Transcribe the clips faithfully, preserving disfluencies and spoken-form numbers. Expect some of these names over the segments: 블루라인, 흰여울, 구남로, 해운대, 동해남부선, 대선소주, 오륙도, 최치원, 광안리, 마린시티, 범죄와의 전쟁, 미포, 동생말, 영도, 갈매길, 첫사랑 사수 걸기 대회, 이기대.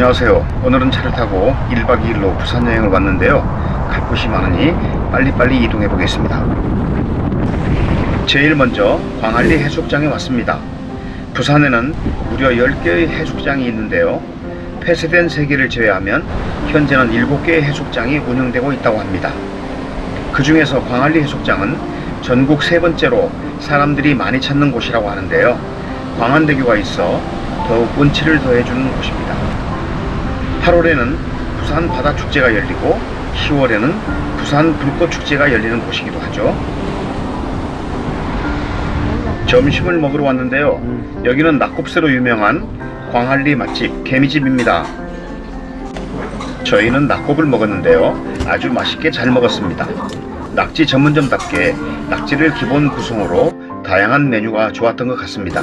안녕하세요. 오늘은 차를 타고 일박 이일로 부산 여행을 왔는데요. 갈 곳이 많으니 빨리빨리 이동해 보겠습니다. 제일 먼저 광안리 해수욕장에 왔습니다. 부산에는 무려 열 개의 해수욕장이 있는데요. 폐쇄된 세 개를 제외하면 현재는 일곱 개의 해수욕장이 운영되고 있다고 합니다. 그 중에서 광안리 해수욕장은 전국 세 번째로 사람들이 많이 찾는 곳이라고 하는데요. 광안대교가 있어 더욱 운치를 더해주는 곳입니다. 팔월에는 부산 바다축제가 열리고 시월에는 부산 불꽃축제가 열리는 곳이기도 하죠. 점심을 먹으러 왔는데요. 여기는 낙곱새로 유명한 광안리 맛집 개미집입니다. 저희는 낙곱을 먹었는데요. 아주 맛있게 잘 먹었습니다. 낙지 전문점답게 낙지를 기본 구성으로 다양한 메뉴가 좋았던 것 같습니다.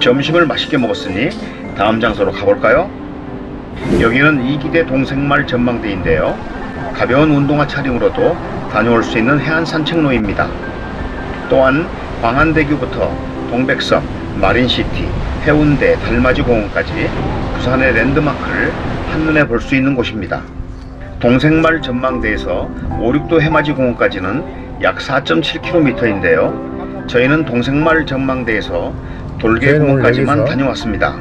점심을 맛있게 먹었으니 다음 장소로 가볼까요? 여기는 이기대 동생말 전망대인데요. 가벼운 운동화 차림으로도 다녀올 수 있는 해안 산책로입니다. 또한 광안대교부터 동백섬, 마린시티, 해운대, 달맞이공원까지 부산의 랜드마크를 한눈에 볼 수 있는 곳입니다. 동생말 전망대에서 오륙도 해맞이공원까지는 약 사 점 칠 킬로미터인데요. 저희는 동생말 전망대에서 돌개공원까지만 다녀왔습니다.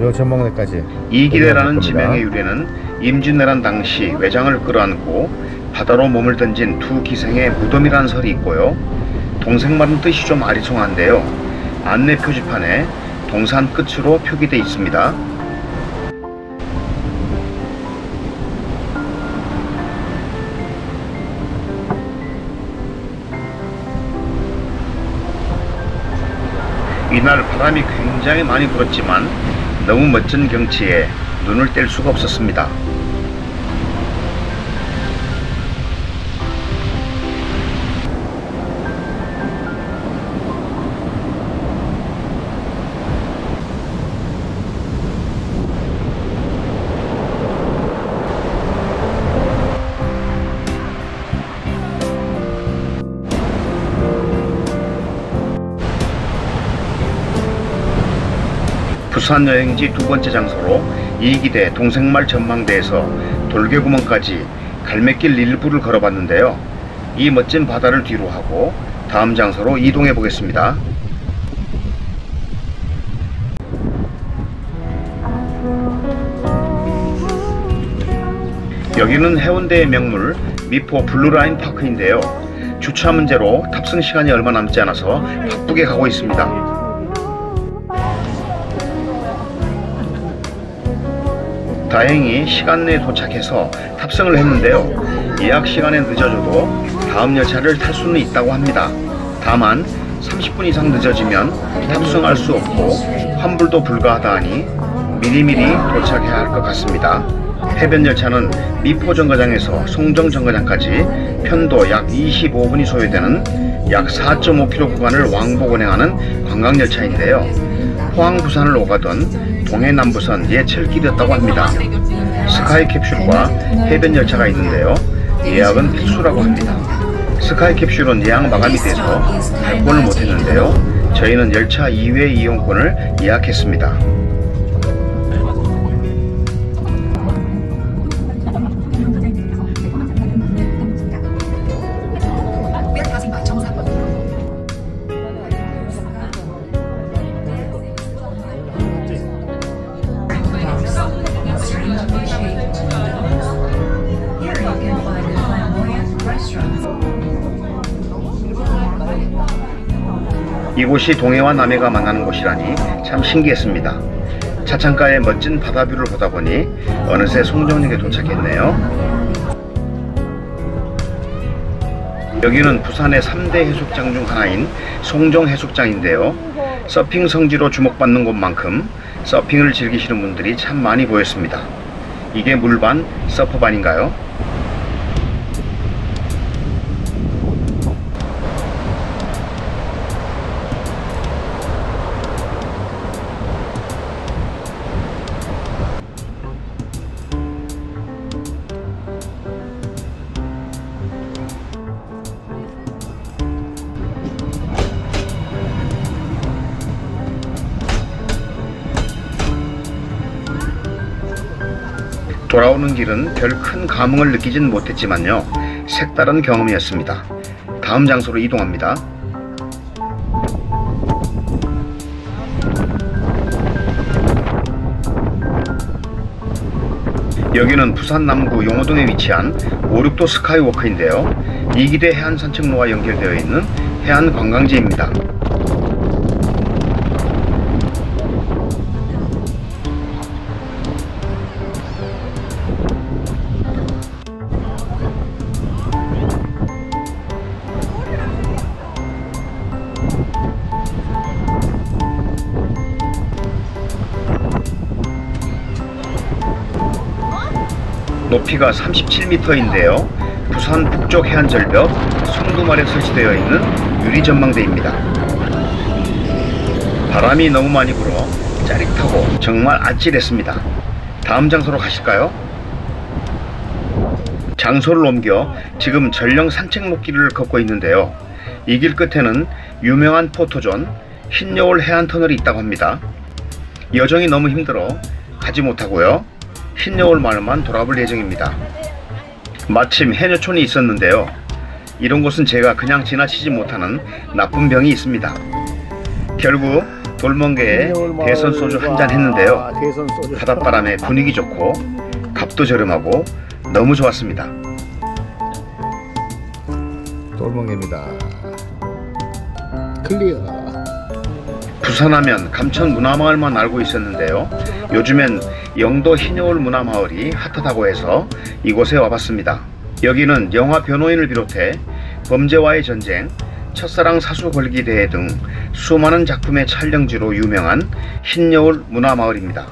요 전망대까지. 이기대라는 지명의 유래는 임진왜란 당시 외장을 끌어안고 바다로 몸을 던진 두 기생의 무덤이라는 설이 있고요. 동생말은 뜻이 좀 아리송한데요. 안내 표지판에 동산 끝으로 표기되어 있습니다. 이날 바람이 굉장히 많이 불었지만 너무 멋진 경치에 눈을 뗄 수가 없었습니다. 부산 여행지 두 번째 장소로 이기대 동생말 전망대에서 돌개구멍까지 갈매길 일부를 걸어봤는데요. 이 멋진 바다를 뒤로 하고 다음 장소로 이동해 보겠습니다. 여기는 해운대의 명물 미포 블루라인 파크인데요. 주차 문제로 탑승 시간이 얼마 남지 않아서 바쁘게 가고 있습니다. 다행히 시간 내에 도착해서 탑승을 했는데요. 예약 시간에 늦어져도 다음 열차를 탈 수는 있다고 합니다. 다만 삼십 분 이상 늦어지면 탑승할 수 없고 환불도 불가하다 하니 미리미리 도착해야 할 것 같습니다. 해변 열차는 미포 정거장에서 송정 정거장까지 편도 약 이십오 분이 소요되는 약 사 점 오 킬로미터 구간을 왕복 운행하는 관광열차인데요. 포항 부산을 오가던 동해남부선 예철길이었다고 합니다. 스카이캡슐과 해변열차가 있는데요. 예약은 필수라고 합니다. 스카이캡슐은 예약 마감이 돼서 발권을 못했는데요. 저희는 열차 이 회 이용권을 예약했습니다. 이곳이 동해와 남해가 만나는 곳이라니 참 신기했습니다. 차창가의 멋진 바다뷰를 보다 보니 어느새 송정역에 도착했네요. 여기는 부산의 삼 대 해수욕장 중 하나인 송정 해수욕장인데요. 서핑 성지로 주목받는 곳만큼 서핑을 즐기시는 분들이 참 많이 보였습니다. 이게 물반, 서퍼반인가요? 돌아오는 길은 별 큰 감흥을 느끼진 못했지만요, 색다른 경험이었습니다. 다음 장소로 이동합니다. 여기는 부산 남구 용호동에 위치한 오륙도 스카이워크인데요, 이기대 해안산책로와 연결되어 있는 해안관광지입니다. 높이가 삼십칠 미터인데요. 부산 북쪽 해안절벽 송도마레에 설치되어 있는 유리전망대입니다. 바람이 너무 많이 불어 짜릿하고 정말 아찔했습니다. 다음 장소로 가실까요? 장소를 옮겨 지금 전령 산책로길을 걷고 있는데요. 이 길 끝에는 유명한 포토존 흰여울 해안터널이 있다고 합니다. 여정이 너무 힘들어 가지 못하고요. 흰여울 마을만 돌아볼 예정입니다. 마침 해녀촌이 있었는데요. 이런 곳은 제가 그냥 지나치지 못하는 나쁜 병이 있습니다. 결국 돌멍게에 대선소주 한잔 했는데요. 바닷바람에 분위기 좋고 값도 저렴하고 너무 좋았습니다. 돌멍게입니다. 클리어. 부산하면 감천 문화마을만 알고 있었는데요. 요즘엔 영도 흰여울 문화마을이 핫하다고 해서 이곳에 와봤습니다. 여기는 영화 변호인을 비롯해 범죄와의 전쟁, 첫사랑 사수 걸기 대회 등 수많은 작품의 촬영지로 유명한 흰여울 문화마을입니다.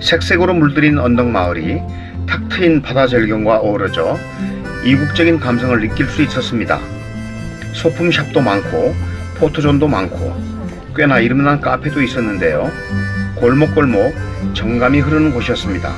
색색으로 물들인 언덕마을이 탁 트인 바다 절경과 어우러져 이국적인 감성을 느낄 수 있었습니다. 소품샵도 많고 포토존도 많고 꽤나 이름난 카페도 있었는데요. 골목골목 정감이 흐르는 곳이었습니다.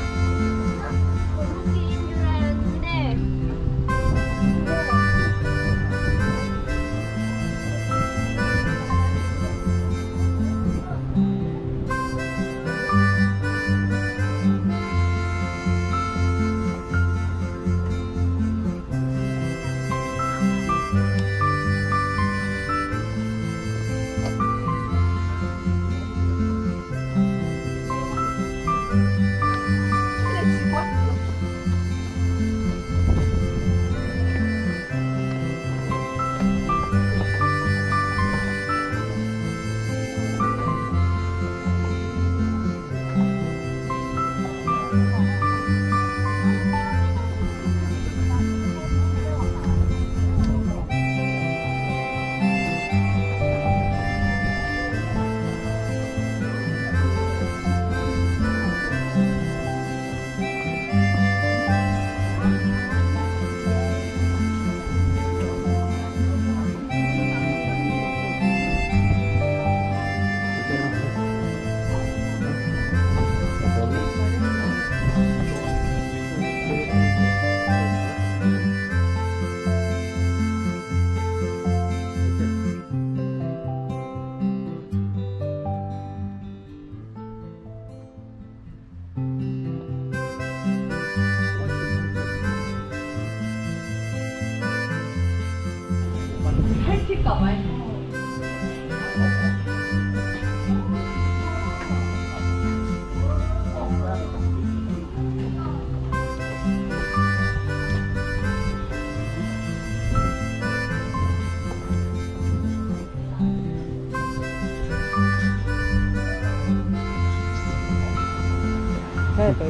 그러니까 말고.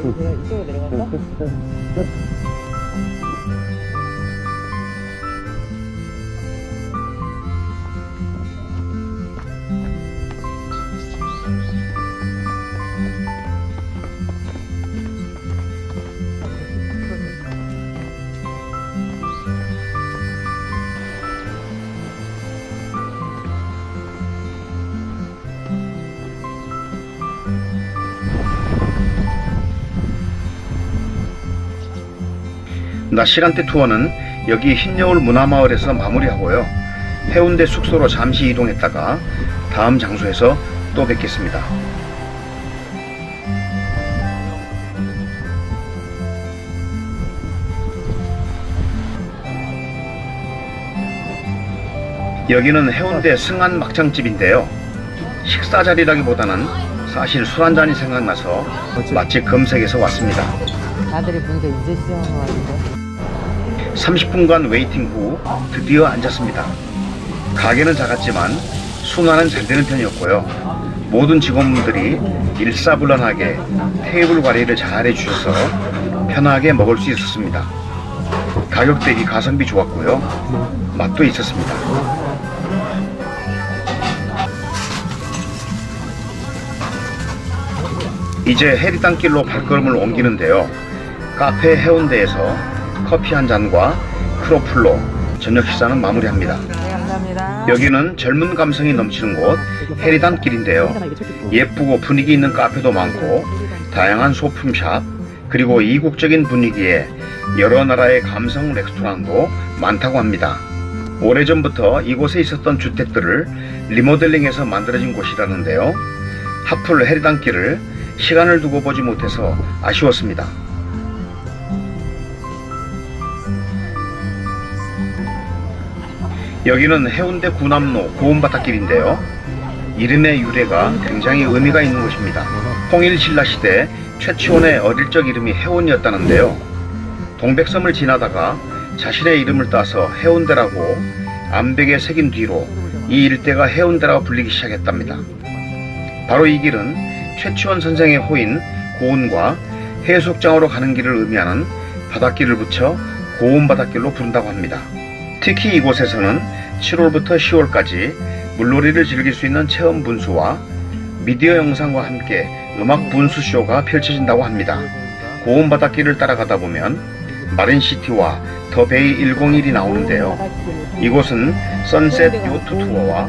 이쪽으로 내려갈까? 낮 시간대 투어는 여기 흰여울 문화마을에서 마무리하고요. 해운대 숙소로 잠시 이동했다가 다음 장소에서 또 뵙겠습니다. 여기는 해운대 승한 막창집인데요. 식사 자리라기보다는 사실 술 한잔이 생각나서 맛집 검색해서 왔습니다. 아들이 문제 이제 시작한 거 같은데. 삼십 분간 웨이팅 후 드디어 앉았습니다. 가게는 작았지만 순환은 잘 되는 편이었고요. 모든 직원분들이 일사불란하게 테이블 관리를 잘 해주셔서 편하게 먹을 수 있었습니다. 가격 대비 가성비 좋았고요. 맛도 있었습니다. 이제 해리 땅길로 발걸음을 옮기는데요. 카페 해운대에서 커피 한 잔과 크로플로 저녁 식사는 마무리합니다. 네, 감사합니다. 여기는 젊은 감성이 넘치는 곳 해리단길인데요. 예쁘고 분위기 있는 카페도 많고 다양한 소품샵 그리고 이국적인 분위기에 여러 나라의 감성 레스토랑도 많다고 합니다. 오래전부터 이곳에 있었던 주택들을 리모델링해서 만들어진 곳이라는데요. 하풀 해리단길을 시간을 두고 보지 못해서 아쉬웠습니다. 여기는 해운대 구남로 고온바닷길인데요. 이름의 유래가 굉장히 의미가 있는 곳입니다. 통일신라시대 최치원의 어릴 적 이름이 해운이었다는데요. 동백섬을 지나다가 자신의 이름을 따서 해운대라고 암벽에 새긴 뒤로 이 일대가 해운대라고 불리기 시작했답니다. 바로 이 길은 최치원 선생의 호인 고온과 해수욕장으로 가는 길을 의미하는 바닷길을 붙여 고온바닷길로 부른다고 합니다. 특히 이곳에서는 칠월부터 시월까지 물놀이를 즐길 수 있는 체험 분수와 미디어 영상과 함께 음악 분수쇼가 펼쳐진다고 합니다. 고온 바닷길을 따라가다 보면 마린시티와 더 베이 일공일이 나오는데요. 이곳은 선셋 요트 투어와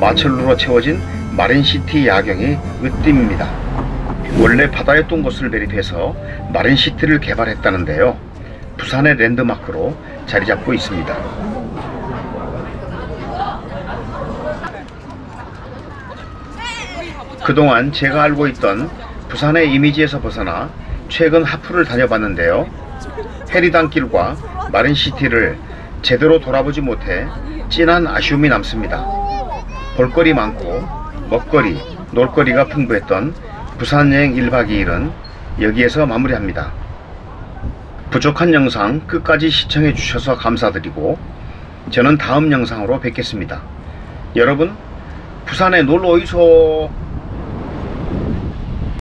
마철루로 채워진 마린시티 야경이 으뜸입니다. 원래 바다였던 곳을 매립해서 마린시티를 개발했다는데요. 부산의 랜드마크로 자리 잡고 있습니다. 그동안 제가 알고 있던 부산의 이미지에서 벗어나 최근 하프를 다녀봤는데요. 해리단길과 마린시티를 제대로 돌아보지 못해 진한 아쉬움이 남습니다. 볼거리 많고 먹거리, 놀거리가 풍부했던 부산 여행 일박 이일은 여기에서 마무리합니다. 부족한 영상 끝까지 시청해 주셔서 감사드리고 저는 다음 영상으로 뵙겠습니다. 여러분, 부산에 놀러 오이소.